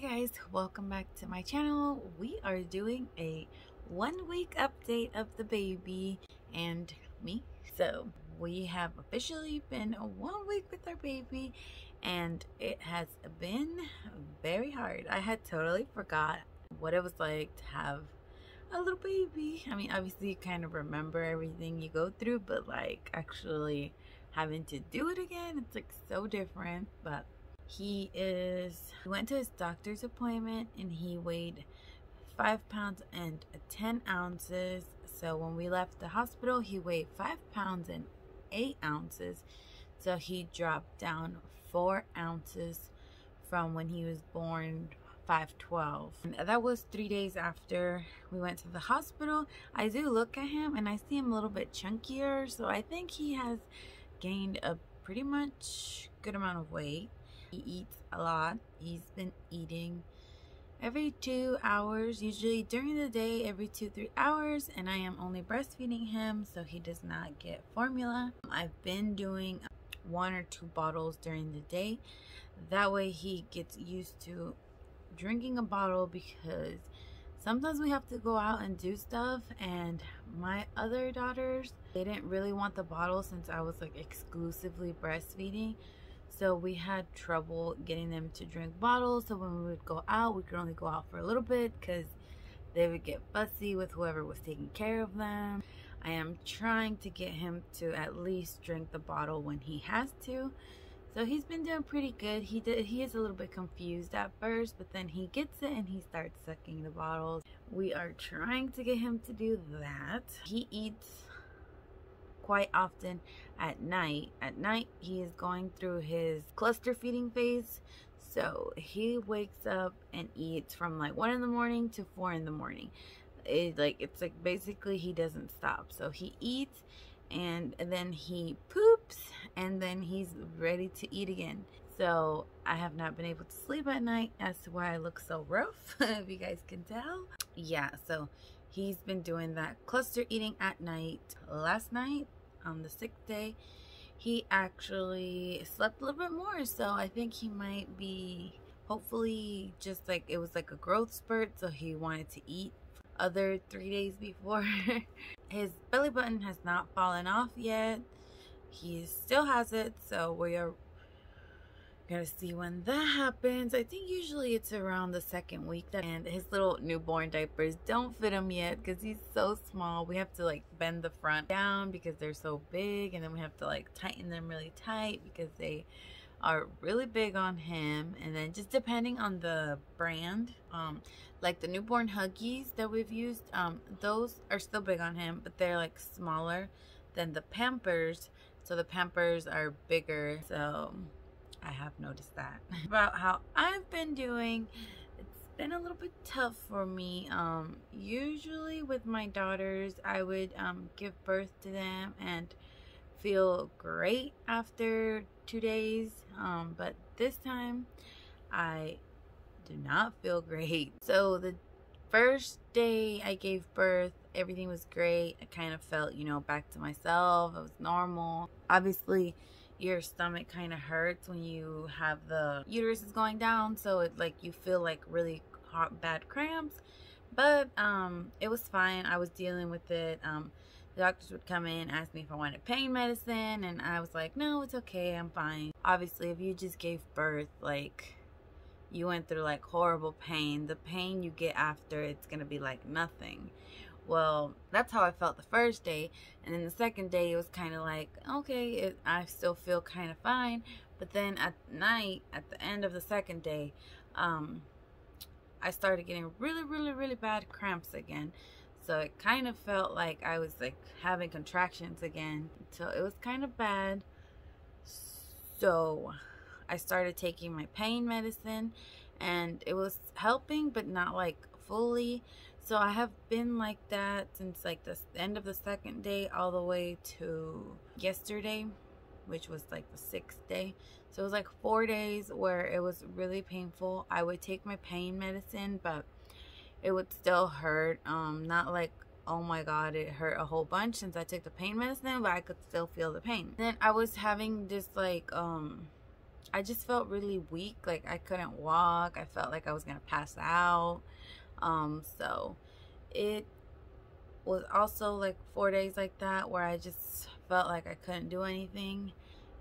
Hey guys, welcome back to my channel. We are doing a 1 week update of the baby and me. So we have officially been 1 week with our baby and it has been very hard. I had totally forgot what it was like to have a little baby. I mean, obviously you kind of remember everything you go through, but like actually having to do it again, it's like so different. But he went to his doctor's appointment and he weighed 5 pounds and 10 ounces. So when we left the hospital, he weighed 5 pounds and 8 ounces. So he dropped down 4 ounces from when he was born, 5'12". And that was 3 days after we went to the hospital. I do look at him and I see him a little bit chunkier. So I think he has gained a pretty much good amount of weight. He eats a lot. He's been eating every 2 hours, usually during the day, every 2-3 hours, and I am only breastfeeding him, so he does not get formula. I've been doing 1 or 2 bottles during the day. That way he gets used to drinking a bottle, because sometimes we have to go out and do stuff, and my other daughters, they didn't really want the bottle since I was like exclusively breastfeeding. So we had trouble getting them to drink bottles. So when we would go out, we could only go out for a little bit because they would get fussy with whoever was taking care of them. I am trying to get him to at least drink the bottle when he has to. So he's been doing pretty good. He is a little bit confused at first, but then he gets it and he starts sucking the bottles. We are trying to get him to do that. He eats quite often at night. At night he is going through his cluster feeding phase, so he wakes up and eats from like 1 in the morning to 4 in the morning. It's like basically he doesn't stop. So he eats and then he poops and then he's ready to eat again. So I have not been able to sleep at night. That's why I look so rough. If you guys can tell. Yeah, so he's been doing that cluster eating at night. Last night on the 6th day, he actually slept a little bit more, so I think he might be hopefully just like it was like a growth spurt, so he wanted to eat other 3 days before. His belly button has not fallen off yet. He still has it, so we are gonna see when that happens. I think usually it's around the 2nd week, and his little newborn diapers don't fit him yet because he's so small. We have to like bend the front down because they're so big, and then we have to like tighten them really tight because they are really big on him. And then just depending on the brand, like the newborn Huggies that we've used, those are still big on him, but they're like smaller than the Pampers, so the Pampers are bigger. So I have noticed that. About how I've been doing, it's been a little bit tough for me. Usually with my daughters, I would give birth to them and feel great after 2 days, but this time I do not feel great. So the first day I gave birth, everything was great. I kind of felt, you know, back to myself. I was normal. Obviously your stomach kind of hurts when you have the uterus is going down, so it like you feel like really hot, bad cramps. But it was fine. I was dealing with it. The doctors would come in, ask me if I wanted pain medicine, and I was like, no, it's okay, I'm fine. Obviously if you just gave birth, like you went through like horrible pain, the pain you get after, it's gonna be like nothing. Well, that's how I felt the first day. And then the 2nd day, it was kind of like, okay, I still feel kind of fine. But then at night, at the end of the 2nd day, I started getting really, really, really bad cramps again. So it kind of felt like I was like having contractions again. So it was kind of bad. So I started taking my pain medicine and it was helping, but not like fully. So I have been like that since like the end of the 2nd day all the way to yesterday, which was like the 6th day. So it was like 4 days where it was really painful. I would take my pain medicine, but it would still hurt. Not like, oh my God, it hurt a whole bunch since I took the pain medicine, but I could still feel the pain. Then I was having this like I just felt really weak. Like, I couldn't walk. I felt like I was going to pass out. So it was also like 4 days like that where I just felt like I couldn't do anything.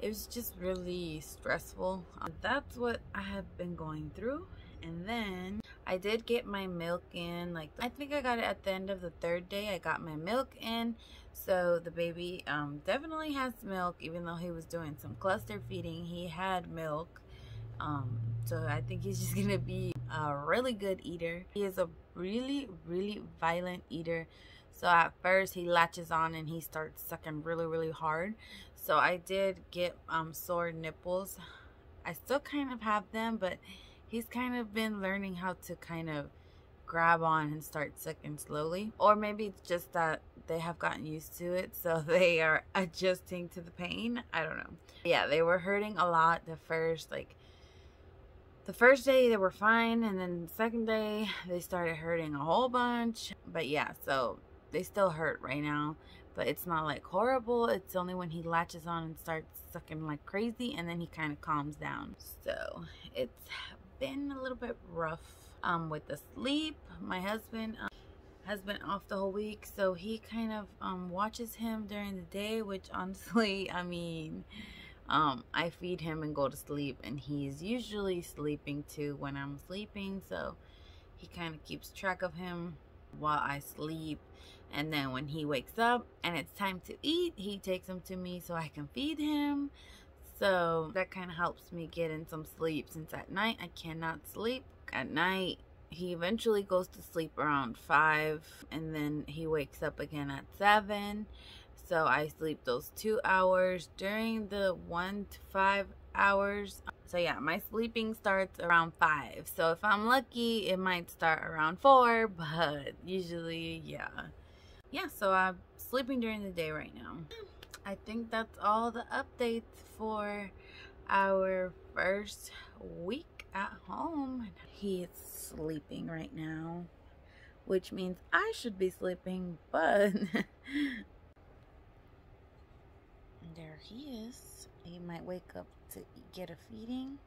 It was just really stressful. That's what I have been going through. And then I did get my milk in. Like, I think I got it at the end of the third day. I got my milk in. So the baby definitely has milk. Even though he was doing some cluster feeding, he had milk. So I think he's just gonna be a really good eater. He is a really, really violent eater. So at first he latches on and he starts sucking really, really hard. So I did get sore nipples. I still kind of have them, but he's kind of been learning how to kind of grab on and start sucking slowly. Or maybe it's just that they have gotten used to it, so they are adjusting to the pain. I don't know. Yeah, they were hurting a lot the first, like, the first day they were fine, and then the second day they started hurting a whole bunch. But yeah, so they still hurt right now, but it's not like horrible. It's only when he latches on and starts sucking like crazy, and then he kind of calms down. So it's been a little bit rough with the sleep. My husband has been off the whole week, so he kind of watches him during the day, which honestly, I mean, I feed him and go to sleep, and he's usually sleeping too when I'm sleeping, so he kind of keeps track of him while I sleep. And then when he wakes up and it's time to eat, he takes him to me so I can feed him. So that kind of helps me get in some sleep, since at night I cannot sleep. At night, he eventually goes to sleep around 5, and then he wakes up again at 7. So I sleep those 2 hours during the 1 to 5 hours. So yeah, my sleeping starts around 5. So if I'm lucky, it might start around 4, but usually, yeah. Yeah, so I'm sleeping during the day right now. I think that's all the updates for our first week at home. He is sleeping right now, which means I should be sleeping, but there he is. He might wake up to get a feeding.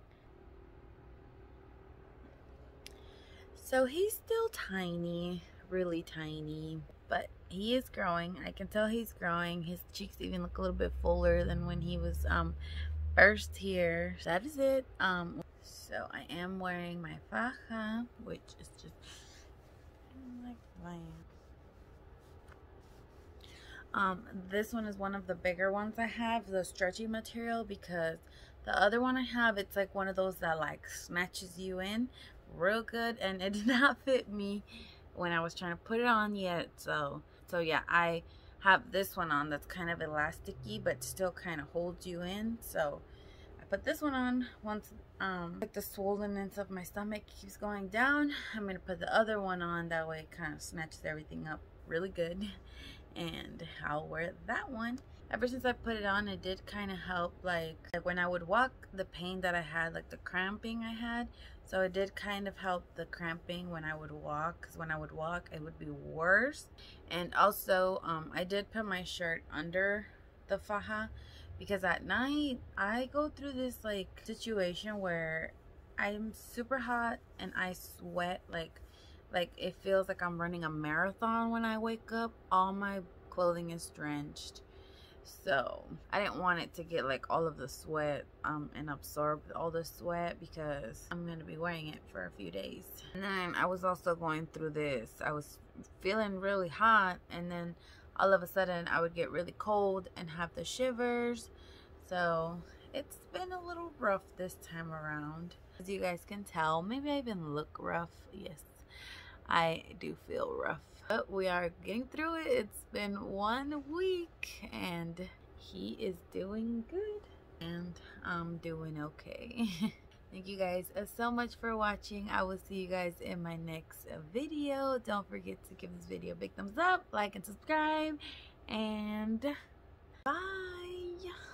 So he's still tiny, really tiny, but he is growing. I can tell he's growing. His cheeks even look a little bit fuller than when he was first here. That is it. So I am wearing my faja, which is just like mine. This one is one of the bigger ones I have, the stretchy material, because the other one I have, it's like one of those that like snatches you in real good, and it did not fit me when I was trying to put it on yet. So yeah, I have this one on that's kind of elasticy but still kind of holds you in. So I put this one on once like the swollenness of my stomach keeps going down. I'm gonna put the other one on, that way it kind of snatches everything up really good, and I'll wear that one. Ever since I put it on, it did kind of help, like when I would walk, the pain that I had, like the cramping I had, so it did kind of help the cramping when I would walk, because when I would walk it would be worse. And also I did put my shirt under the faja, because at night I go through this like situation where I'm super hot and I sweat like it feels like I'm running a marathon. When I wake up, all my clothing is drenched. So I didn't want it to get like all of the sweat and absorb all the sweat, because I'm gonna be wearing it for a few days. And then I was also going through this. I was feeling really hot, and then all of a sudden I would get really cold and have the shivers. So it's been a little rough this time around. As you guys can tell, maybe I even look rough. Yes, I do feel rough, but we are getting through it. It's been 1 week and he is doing good, and I'm doing okay. Thank you guys so much for watching. I will see you guys in my next video. Don't forget to give this video a big thumbs up, like and subscribe, and bye.